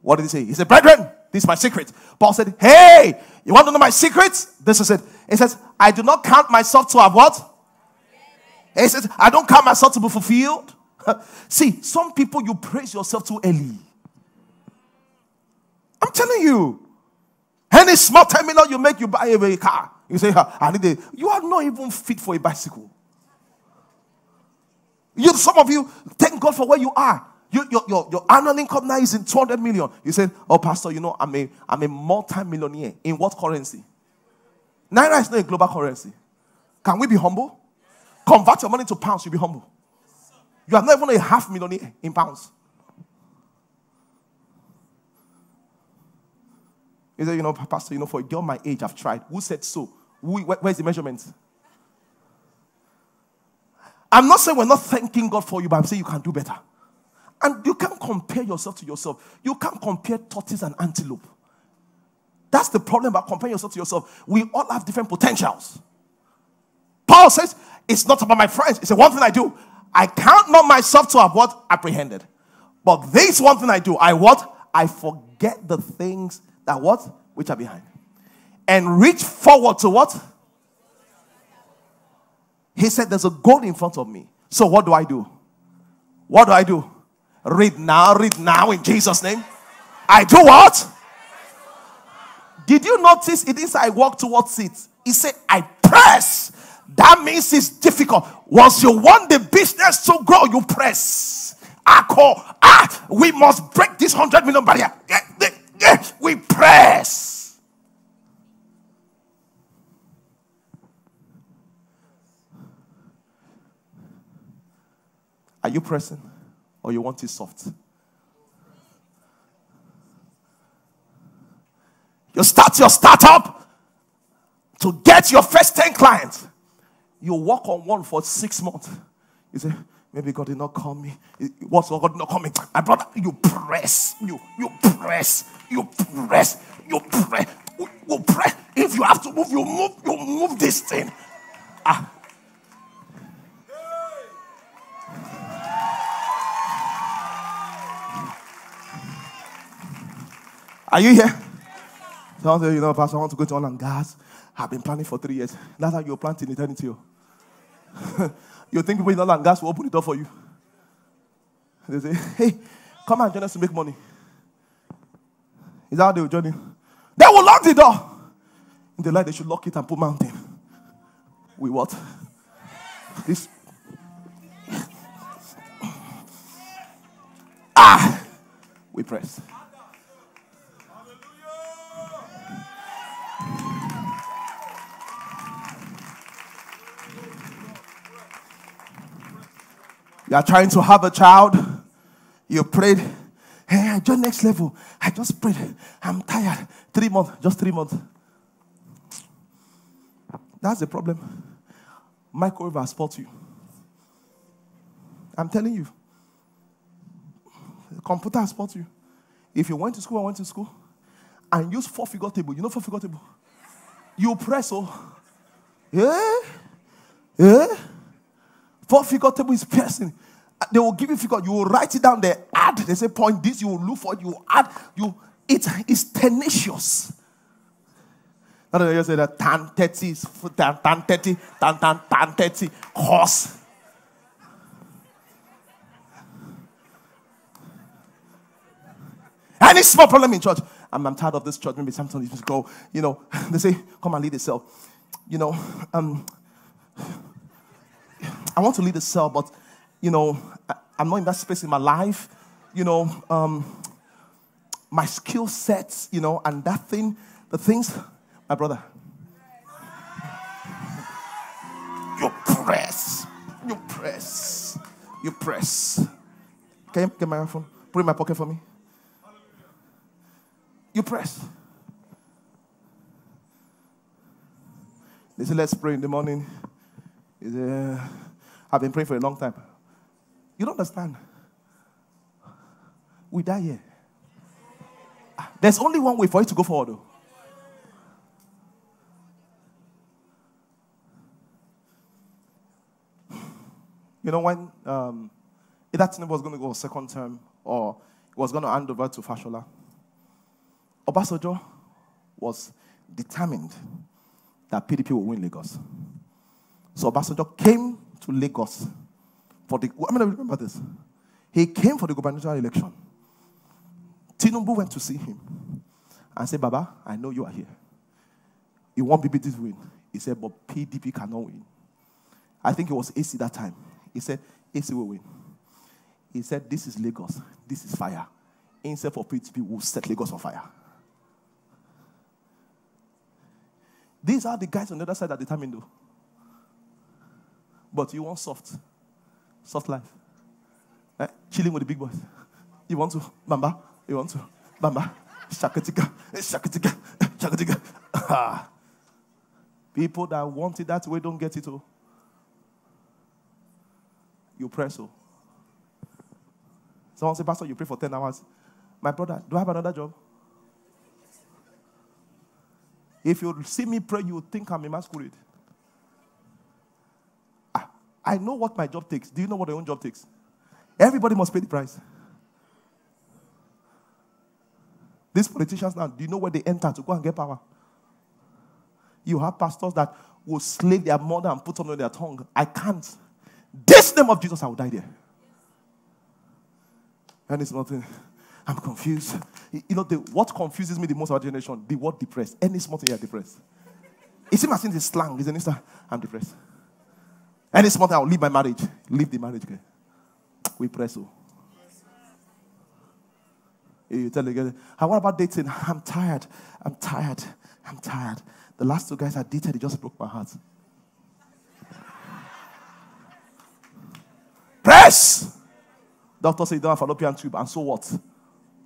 What did he say? He said, brethren, this is my secret. Paul said, hey, you want to know my secret? This is it. He says, I do not count myself to have what? He says, I don't count myself to be fulfilled. See, some people, you praise yourself too early. I'm telling you. Any small terminal you make, you buy a car. You say, I need it. You are not even fit for a bicycle. Some of you, thank God for where you are. Your annual income now is in 200 million. You said, oh, Pastor, I'm a multi-millionaire. In what currency? Naira is not a global currency. Can we be humble? Convert your money to pounds, you'll be humble. You are not even a half millionaire in pounds. You said, Pastor, for a girl my age, I've tried. Who said so? Where's the measurement? I'm not saying we're not thanking God for you, but I'm saying you can do better. And you can't compare yourself to yourself. You can't compare tortoise and antelope. That's the problem about comparing yourself to yourself. We all have different potentials. Paul says, it's not about my friends. It's the one thing I do. I count not myself to have what? Apprehended. But this one thing I do, I what? I forget the things that what? Which are behind. And reach forward to what? He said, there's a goal in front of me. So what do I do? What do I do? Read now in Jesus' name. I do what? Did you notice it is I walk towards it? He said, I press. That means it's difficult. Once you want the business to grow, you press. We must break this 100 million barrier. We press. you pressing? Or you want it soft? You start your startup to get your first 10 clients. You work on one for 6 months. You say, maybe God did not call me. What's God did not call me? My brother, you press. You press. If you have to move, you move this thing. Ah. Are you here? Someone says, you know, Pastor, I want to go to oil and gas. I've been planning for 3 years. That's how you plant in eternity. You think people in oil and gas will open the door for you. They say, hey, come and join us to make money. Is that how they will join you? They will lock the door. In the light, they should lock it and put mountain. We what? This. Ah! We press. You are trying to have a child. You prayed. Hey, I joined next level. I just prayed. I'm tired. 3 months. Just 3 months. That's the problem. Microwave has fought you. I'm telling you. The computer has fought you. If you went to school, and use four-figure table. You know four-figure table? You press, oh. Yeah. Yeah. Four-figure table is pressing. They will give you figure. You will write it down there. Add. They say point this. You will look for it. You will add. It is tenacious. I don't know. You say that tan 30. Horse. Any small problem in church. I'm tired of this church. Maybe sometimes you just go. You know. They say, come and lead the cell. You know. I want to lead the cell, but, you know, I'm not in that space in my life. You know, my skill sets, you know, and that thing, the things, my brother. You press. Can you get my iPhone? Put it in my pocket for me. You press. They say, let's pray in the morning. I've been praying for a long time. You don't understand. We die here. There's only one way for it to go forward, though. You know, when either Tinubu was going to go a second term or was going to hand over to Fashola, Obasanjo was determined that PDP will win Lagos. So Obasanjo came to Lagos for the, I mean, I remember this. He came for the gubernatorial election. Tinubu went to see him and said, Baba, I know you are here. You want PDP to win. He said, but PDP cannot win. I think it was AC that time. He said, AC will win. He said, this is Lagos. This is fire. Instead of PDP, will set Lagos on fire. These are the guys on the other side that determined though. But you want soft life. Eh? Chilling with the big boys. You want to, Bamba? You want to, Bamba? Shakatika. People that want it that way don't get it all. You pray so. Someone say, Pastor, you pray for 10 hours. My brother, do I have another job? If you see me pray, you think I'm a masquerade. I know what my job takes. Do you know what your own job takes? Everybody must pay the price. These politicians now, do you know where they enter to go and get power? You have pastors that will slay their mother and put something on their tongue. I can't. This name of Jesus, I will die there. And it's nothing. I'm confused. You know, what confuses me the most about generation, the word depressed. Any small thing, you're depressed. It seems as if it's slang. It's an instant, I'm depressed. And this month I will leave my marriage. Leave the marriage. Okay? We pray so. You tell the girl, what about dating? I'm tired. The last two guys I dated, it just broke my heart. Press! Doctor said you don't have fallopian tube, and so what?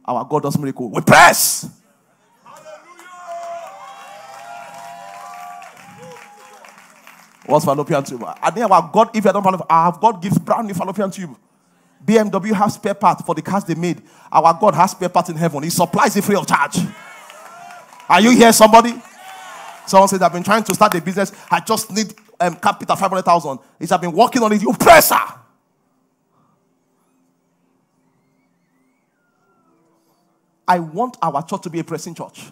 Our God does miracle. We press. Hallelujah. What's fallopian tube? I think our God, if you don't fallopian, our God gives brand new fallopian tube. BMW has spare parts for the cars they made. Our God has spare parts in heaven. He supplies it free of charge. Are you here, somebody? Someone says, I've been trying to start a business. I just need capital, 500,000. He said, I've been working on it. You press her. I want our church to be a pressing church.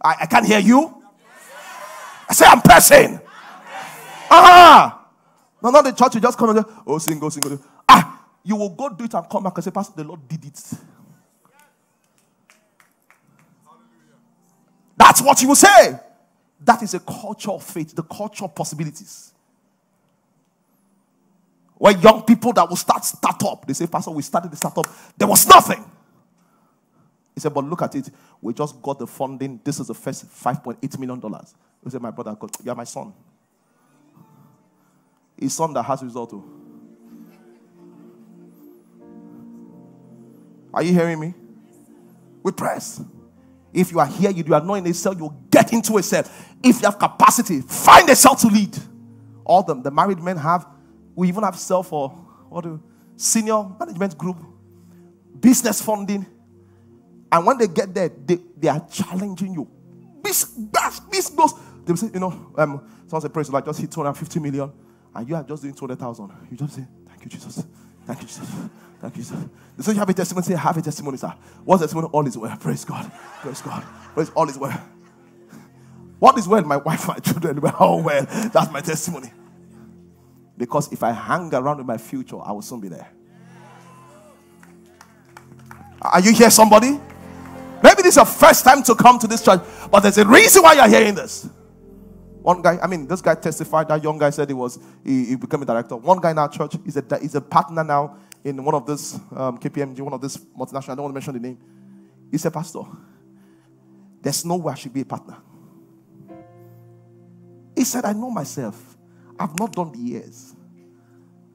I can't hear you. I say, I'm pressing. Ah! No, not the church. You just come and say, oh, single, single. Ah! You will go do it and come back and say, Pastor, the Lord did it. That's what you will say. That is a culture of faith, the culture of possibilities. Where young people that will start up, they say, Pastor, we started the startup. There was nothing. He said, but look at it. We just got the funding. This is the first $5.8 million. He said, my brother, you are my son. His son that has result. Are you hearing me? We press. If you are here, you are not in a cell, you will get into a cell. If you have capacity, find a cell to lead. All them, the married men have, we even have cell for what do, senior management group, business funding. And when they get there, they are challenging you. This goes. They say, you know, someone said, praise the Lord, just hit 250 million. And you are just doing 200,000. You just say, thank you, Jesus. Thank you, Jesus. Thank you, sir. So you have a testimony. Say, have a testimony, sir. What's the testimony? All is well. Praise God. Praise God. Praise all is well. What is well? My wife, my children, we're all well. That's my testimony. Because if I hang around with my future, I will soon be there. Are you here, somebody? Maybe this is your first time to come to this church, but there's a reason why you're hearing this. One guy, I mean, this guy testified. That young guy said he became a director. One guy in our church is a partner now in one of this KPMG, one of this multinational. I don't want to mention the name. He said, Pastor, there's no way I should be a partner. He said, I know myself. I've not done the years.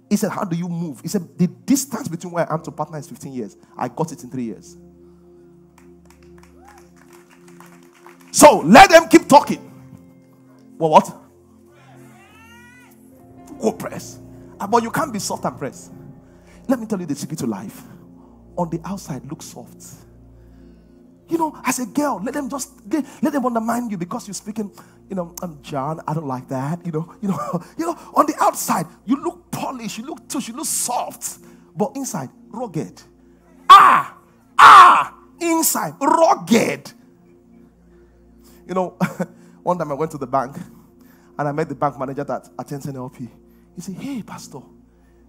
He said, how do you move? He said, the distance between where I am to partner is 15 years. I got it in 3 years. So let them keep talking. Well, what? Go press. But you can't be soft and press. Let me tell you the secret to life. On the outside, look soft. You know, as a girl, let them undermine you because you're speaking. You know, I'm John. I don't like that. You know. On the outside, you look polished, you look touched, you look soft, but inside, rugged. Inside, rugged. You know. One time I went to the bank and I met the bank manager that attends NLP. He said, hey, Pastor,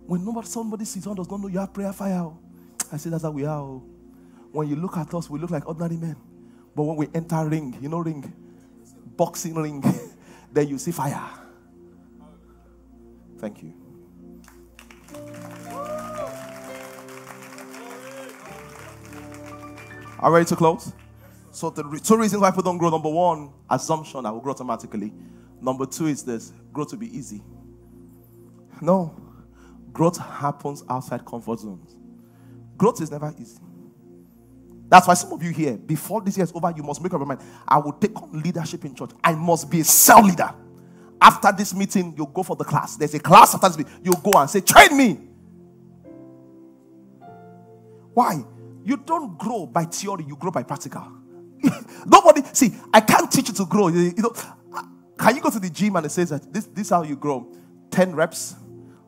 when somebody sees one does not know you have prayer fire. I said, that's how we are. When you look at us, we look like ordinary men. But when we enter ring, you know ring, boxing ring, then you see fire. Thank you. Are we ready to close? So the two reasons why people don't grow. Number one, assumption that will grow automatically. Number two is this, growth will be easy. No. Growth happens outside comfort zones. Growth is never easy. That's why some of you here, before this year is over, you must make up your mind, I will take on leadership in church. I must be a cell leader. After this meeting, you go for the class. There's a class after this meeting. You go and say, train me. Why? You don't grow by theory, you grow by practical. Nobody, see, I can't teach you to grow. You know, can you go to the gym and it says that this is how you grow? 10 reps,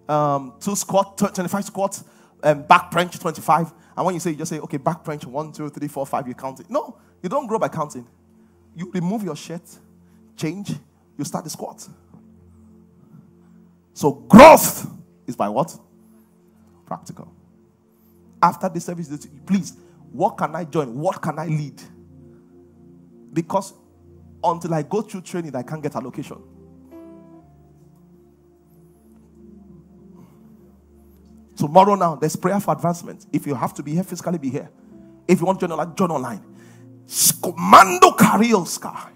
2 squats, 25 squats, back bench 25. And when you say, you just say, okay, back bench 1, 2, 3, 4, 5, you count it. No, you don't grow by counting. You remove your shirt, change, you start the squat. So growth is by what? Practical. After the service, please, what can I join? What can I lead? Because until I go through training, I can't get allocation. Tomorrow now, there's prayer for advancement. If you have to be here, physically be here. If you want to join online. Commando Karilska.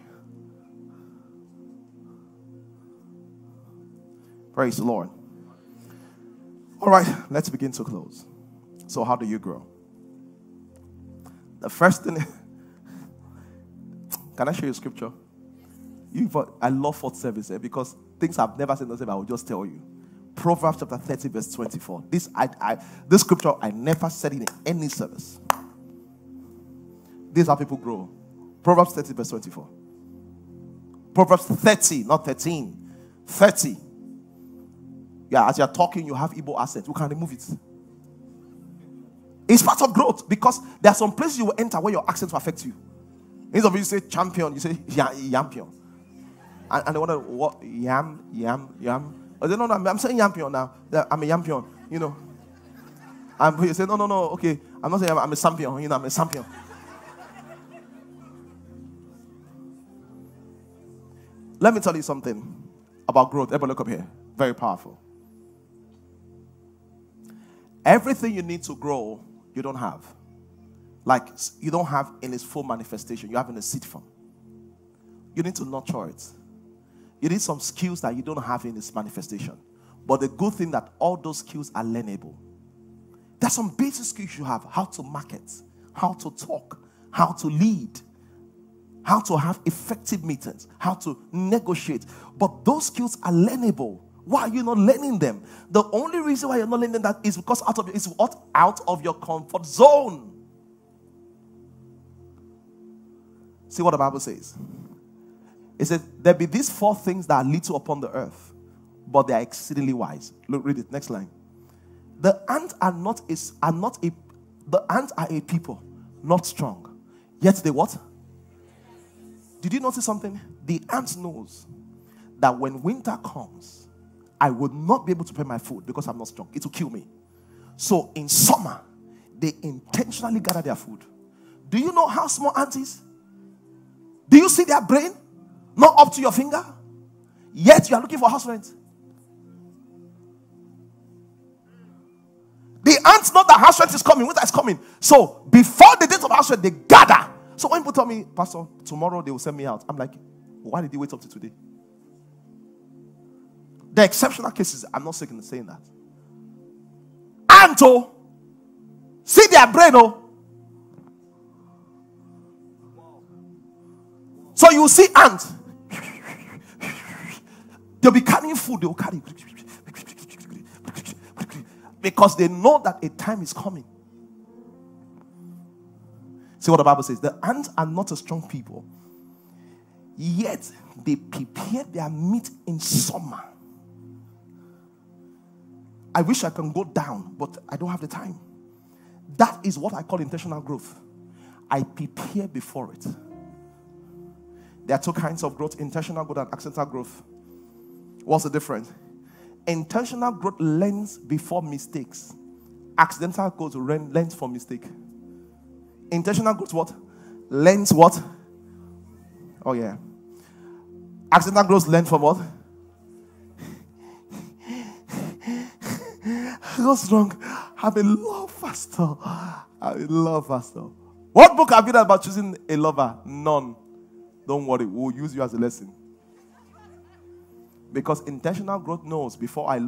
Praise the Lord. All right, let's begin to close. So how do you grow? The first thing, can I show you scripture? I love fourth service because things I've never said, I will just tell you. Proverbs chapter 30, verse 24. This scripture I never said in any service. This is how people grow. Proverbs 30, verse 24. Proverbs 30, not 13. 30. Yeah, as you're talking, you have Igbo accent. You can remove it. It's part of growth because there are some places you will enter where your accent will affect you. Instead of you say champion, you say yampion. And they wonder what yam. Or they don't know, I'm saying yampion now. I'm a yampion, you know. And you say, no, okay. I'm not saying I'm a champion, you know, I'm a champion. Let me tell you something about growth. Everybody look up here. Very powerful. Everything you need to grow, you don't have. Like, you don't have in its full manifestation. You have in a seed form. You need to nurture it. You need some skills that you don't have in its manifestation. But the good thing that all those skills are learnable. There's some basic skills you have. How to market, how to talk, how to lead, how to have effective meetings, how to negotiate. But those skills are learnable. Why are you not learning them? The only reason why you're not learning that is because out of your comfort zone. See what the Bible says. It says, there be these four things that are little upon the earth, but they are exceedingly wise. Look, read it. Next line. The ants are a people, not strong. Yet they what? Did you notice something? The ant knows that when winter comes, I would not be able to pay my food because I'm not strong. It will kill me. So in summer, they intentionally gather their food. Do you know how small ant is? Do you see their brain? Not up to your finger? Yet you are looking for house rent. The ants know that house rent is coming. Winter is coming. So before the date of house rent, they gather. So when people tell me, Pastor, tomorrow they will send me out, I'm like, why did you wait up to today? The exceptional cases, I'm not saying that. Anto, see their brain, oh. So you see ants. They'll be carrying food, they'll carry. Because they know that a time is coming. See what the Bible says. The ants are not a strong people. Yet they prepare their meat in summer. I wish I can go down, but I don't have the time. That is what I call intentional growth. I prepare before it. There are two kinds of growth, intentional growth and accidental growth. What's the difference? Intentional growth learns before mistakes. Accidental growth learns from mistake. Intentional growth what? Learns what? Oh yeah. Accidental growth learns from what? What's wrong? I'm a love pastor. I'm a love pastor. What book have you done about choosing a lover? None. Don't worry, we'll use you as a lesson. Because intentional growth knows before I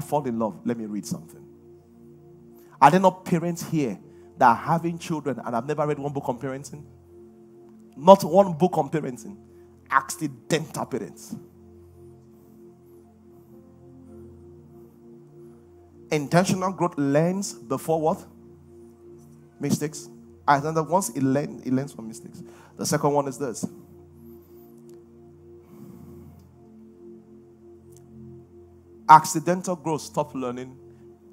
fall in love, let me read something. Are there not parents here that are having children and I've never read one book on parenting? Not one book on parenting. Accidental parents. Intentional growth learns before what? Mistakes. And that once it learns from mistakes. The second one is this. Accidental growth stops learning.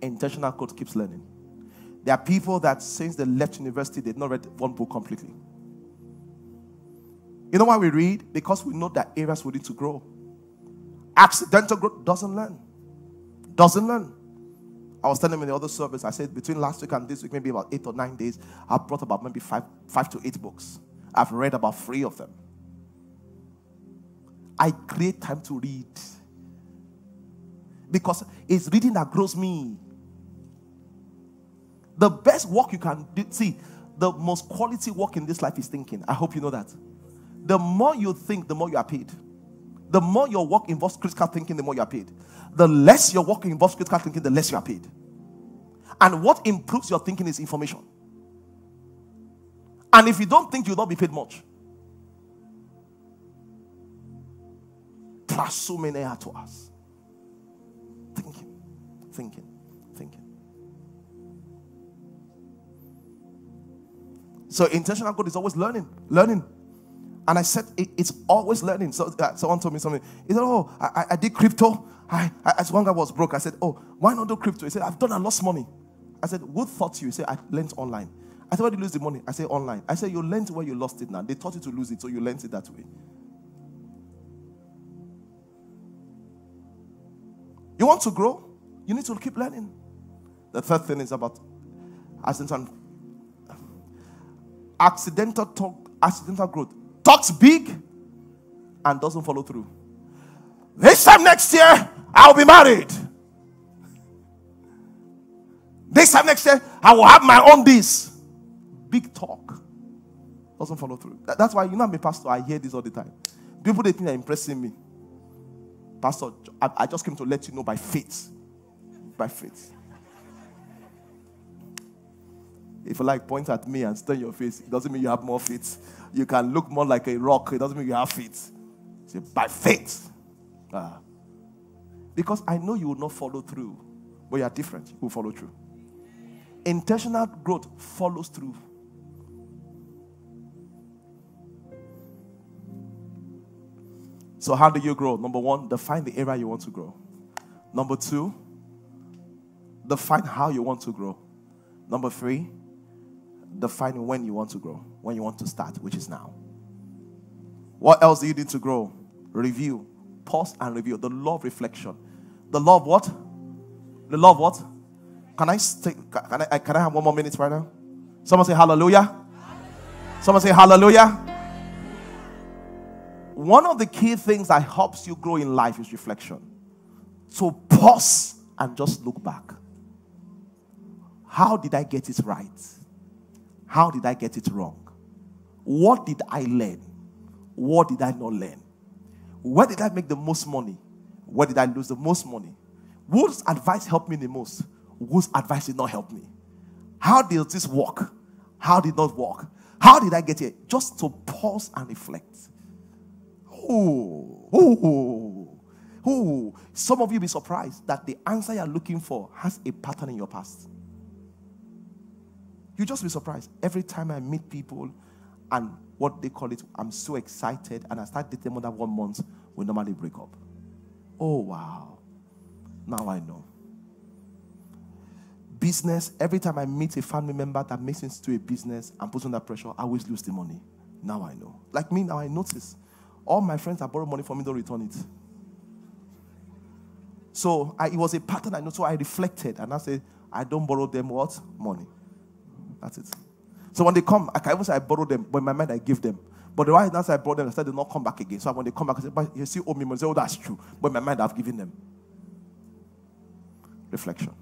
Intentional growth keeps learning. There are people that since they left university, they've not read one book completely. You know why we read? Because we know that areas we need to grow. Accidental growth doesn't learn. Doesn't learn. I was telling him in the other service, I said between last week and this week, maybe about 8 or 9 days, I've brought about maybe five to eight books. I've read about 3 of them. I create time to read. Because it's reading that grows me. The best work you can do, see, the most quality work in this life is thinking. I hope you know that. The more you think, the more you are paid. The more your work involves critical thinking, the more you are paid. The less your work involves critical thinking, the less you are paid. And what improves your thinking is information. And if you don't think, you'll not be paid much. Plus so many to us. Thinking. So intentional growth is always learning. And I said, it's always learning. So someone told me something. He said, oh, I did crypto. As one guy was broke, I said, oh, why not do crypto? He said, I've done and lost money. I said, what taught you? He said, I learned online. I said, why did you lose the money? I said, online. I said, you learned where you lost it now. They taught you to lose it, so you learned it that way. You want to grow? You need to keep learning. The third thing is about accidental talk, accidental growth. Talks big and doesn't follow through. This time next year, I'll be married. This time next year, I will have my own this. Big talk. Doesn't follow through. That's why, you know, I'm a pastor. I hear this all the time. People, they think they're impressing me. Pastor, I just came to let you know by faith. By faith. If you like, point at me and stare your face. It doesn't mean you have more faith. You can look more like a rock. It doesn't mean you have faith. Say, by faith. Because I know you will not follow through. But you are different. You will follow through. Intentional growth follows through. So how do you grow? Number one, define the area you want to grow. Number two, define how you want to grow. Number three, define when you want to grow, when you want to start, which is now. What else do you need to grow? Review. Pause and review. The law of reflection. The law of what? The law of what? Can I have one more minute right now? Someone say hallelujah. Someone say hallelujah. One of the key things that helps you grow in life is reflection. So pause and just look back. How did I get it right? How did I get it wrong? What did I learn? What did I not learn? Where did I make the most money? Where did I lose the most money? Whose advice helped me the most? Whose advice did not help me? How did this work? How did not work? How did I get here? Just to pause and reflect. Oh. Some of you will be surprised that the answer you're looking for has a pattern in your past. You just be surprised. Every time I meet people and what they call it, I'm so excited and I start dating more than 1 month, we normally break up. Oh, wow. Now I know. Business, every time I meet a family member that makes sense to a business and puts under pressure, I always lose the money. Now I know. Like me, now I notice. All my friends that borrow money from me don't return it. So it was a pattern I know. So I reflected and I said, I don't borrow them what? Money. That's it. So when they come, I can even say I borrow them, but in my mind I give them. But the right answer I brought them, I said they will not come back again. So when they come back, I say, but you still owe me money. I say, oh, that's true. But in my mind I've given them. Reflection.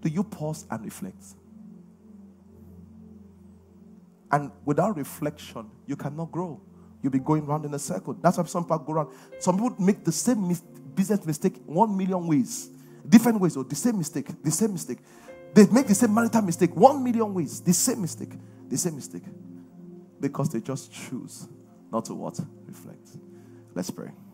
Do you pause and reflect? And without reflection, you cannot grow. You'll be going round in a circle. That's why some people go around. Some people make the same business mistake 1,000,000 ways. Different ways, or the same mistake, the same mistake. They make the same marital mistake 1,000,000 ways. The same mistake, the same mistake. Because they just choose not to what? Reflect. Let's pray.